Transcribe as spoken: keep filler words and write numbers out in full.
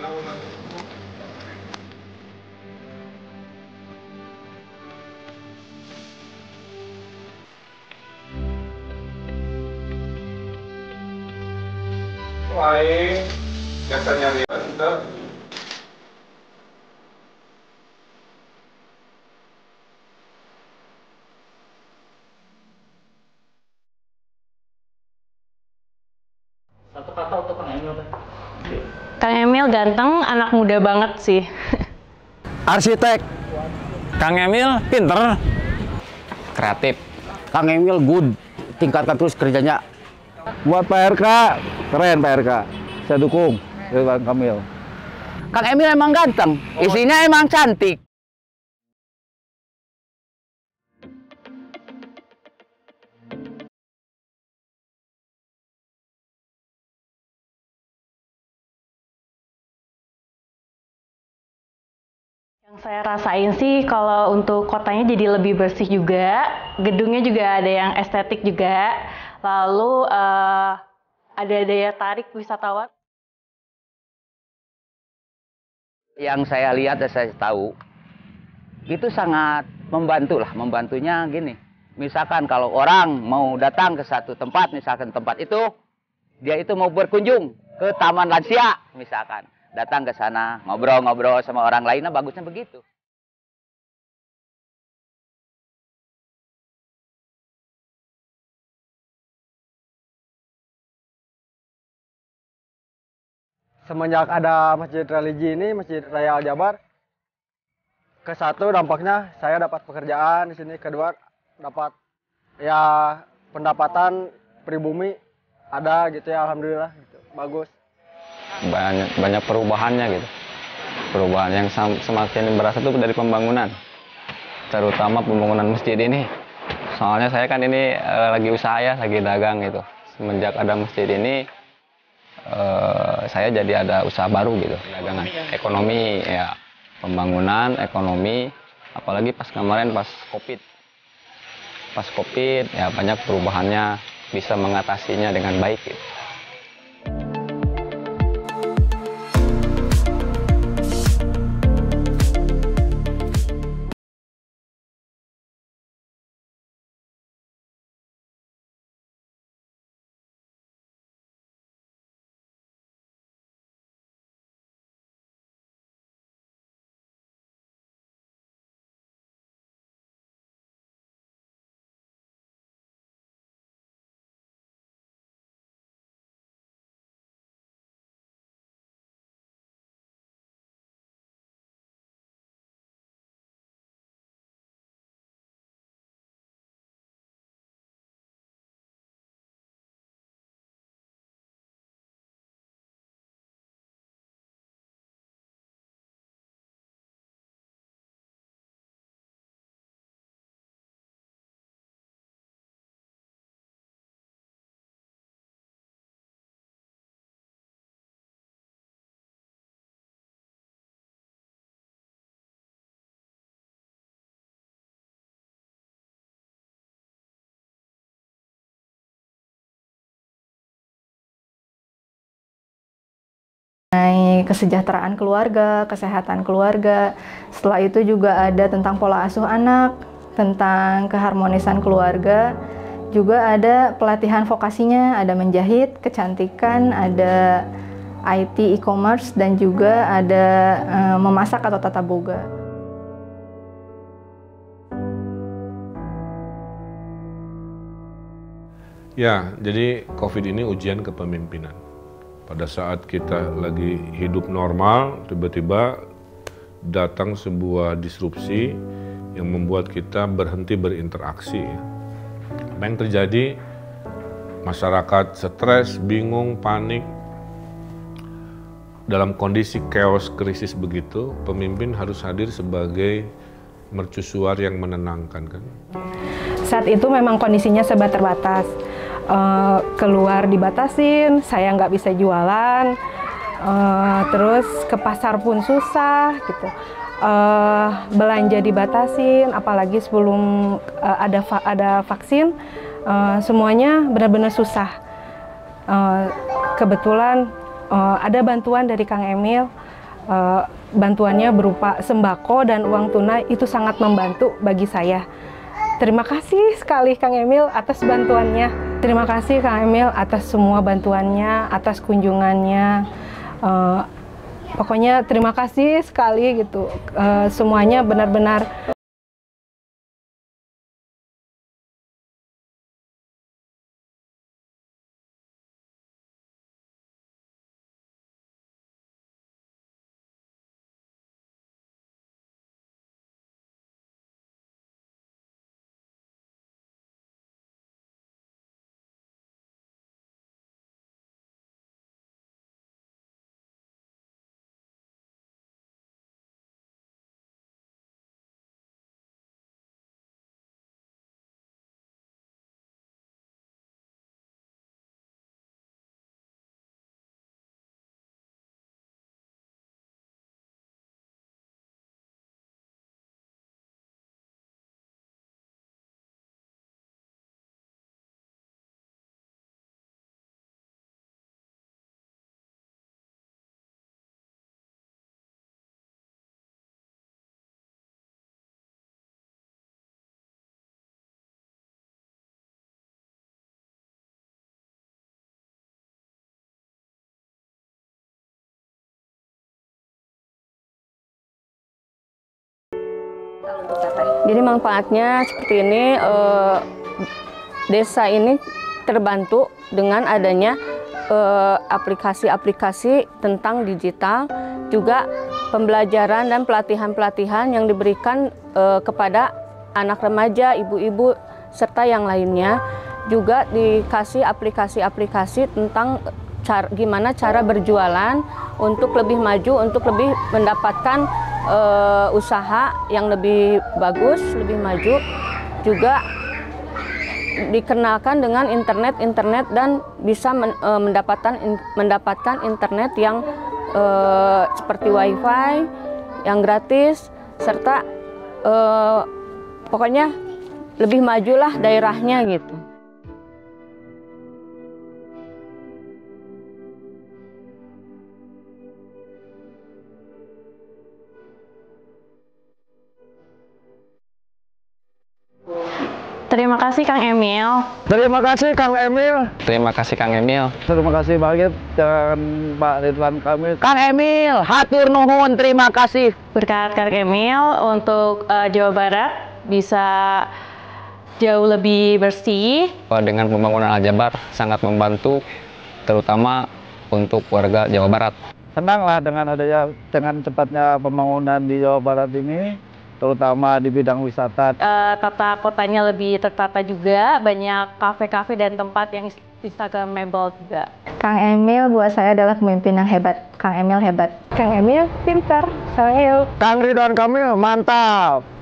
Lain biasanya rendah. Satu kata untuk Kang Emil. Kang Emil ganteng, anak muda banget sih. Arsitek. Kang Emil pinter, kreatif. Kang Emil good, tingkatan terus kerjanya. Buat P R K, keren P R K. Saya dukung Ridwan Kamil. Kang Emil emang ganteng, istrinya emang cantik. Yang saya rasain sih kalau untuk kotanya jadi lebih bersih juga, gedungnya juga ada yang estetik juga, lalu uh, ada daya tarik wisatawan. Yang saya lihat dan saya tahu, itu sangat membantu lah, membantunya gini. Misalkan kalau orang mau datang ke satu tempat, misalkan tempat itu, dia itu mau berkunjung ke Taman Lansia misalkan. Datang ke sana, ngobrol-ngobrol sama orang lainnya, bagusnya begitu. Semenjak ada masjid religi ini, Masjid Raya Al Jabbar, ke satu dampaknya saya dapat pekerjaan di sini, kedua dapat ya pendapatan pribumi ada gitu ya, alhamdulillah gitu. Bagus. banyak banyak perubahannya gitu. Perubahan yang semakin berasa itu dari pembangunan, terutama pembangunan masjid ini. Soalnya saya kan ini e, lagi usaha ya, lagi dagang gitu. Semenjak ada masjid ini e, saya jadi ada usaha baru gitu, dagangan, ekonomi ya, pembangunan ekonomi. Apalagi pas kemarin pas COVID, pas COVID ya banyak perubahannya, bisa mengatasinya dengan baik gitu. Kesejahteraan keluarga, kesehatan keluarga. Setelah itu juga ada tentang pola asuh anak, tentang keharmonisan keluarga. Juga ada pelatihan vokasinya, ada menjahit, kecantikan, ada I T, e-commerce, dan juga ada e, memasak atau tata boga. Ya, jadi COVID ini ujian kepemimpinan. Pada saat kita lagi hidup normal, tiba-tiba datang sebuah disrupsi yang membuat kita berhenti berinteraksi. Apa yang terjadi? Masyarakat stres, bingung, panik. Dalam kondisi chaos, krisis begitu, pemimpin harus hadir sebagai mercusuar yang menenangkan, kan? Saat itu memang kondisinya serba terbatas. Uh, keluar dibatasin, saya nggak bisa jualan, uh, terus ke pasar pun susah gitu, uh, belanja dibatasin, apalagi sebelum uh, ada va ada vaksin, uh, semuanya benar-benar susah. Uh, kebetulan uh, ada bantuan dari Kang Emil. uh, bantuannya berupa sembako dan uang tunai itu sangat membantu bagi saya. Terima kasih sekali Kang Emil atas bantuannya. Terima kasih Kang Emil atas semua bantuannya, atas kunjungannya. Uh, pokoknya terima kasih sekali gitu. Uh, semuanya benar-benar. Jadi manfaatnya seperti ini, eh, desa ini terbantu dengan adanya aplikasi-aplikasi eh, tentang digital, juga pembelajaran dan pelatihan-pelatihan yang diberikan eh, kepada anak remaja, ibu-ibu, serta yang lainnya. Juga dikasih aplikasi-aplikasi tentang cara, gimana cara berjualan untuk lebih maju, untuk lebih mendapatkan Uh, usaha yang lebih bagus, lebih maju. Juga dikenalkan dengan internet-internet dan bisa men, uh, mendapatkan in, mendapatkan internet yang uh, seperti wifi yang gratis, serta uh, pokoknya lebih majulah daerahnya gitu. Terima kasih Kang Emil. Terima kasih Kang Emil. Terima kasih Kang Emil. Terima kasih banget dan Pak Ridwan Kamil. Kang Emil, hatur nuhun, terima kasih. Berkat Kang Emil untuk uh, Jawa Barat bisa jauh lebih bersih. Dengan pembangunan Al Jabbar sangat membantu, terutama untuk warga Jawa Barat. Senanglah dengan adanya dengan cepatnya pembangunan di Jawa Barat ini, terutama di bidang wisata. Uh, tata kotanya lebih tertata juga, banyak kafe-kafe dan tempat yang instagramable juga. Kang Emil buat saya adalah pemimpin yang hebat. Kang Emil hebat. Kang Emil pintar. Kang Emil. Kang Ridwan Kamil mantap.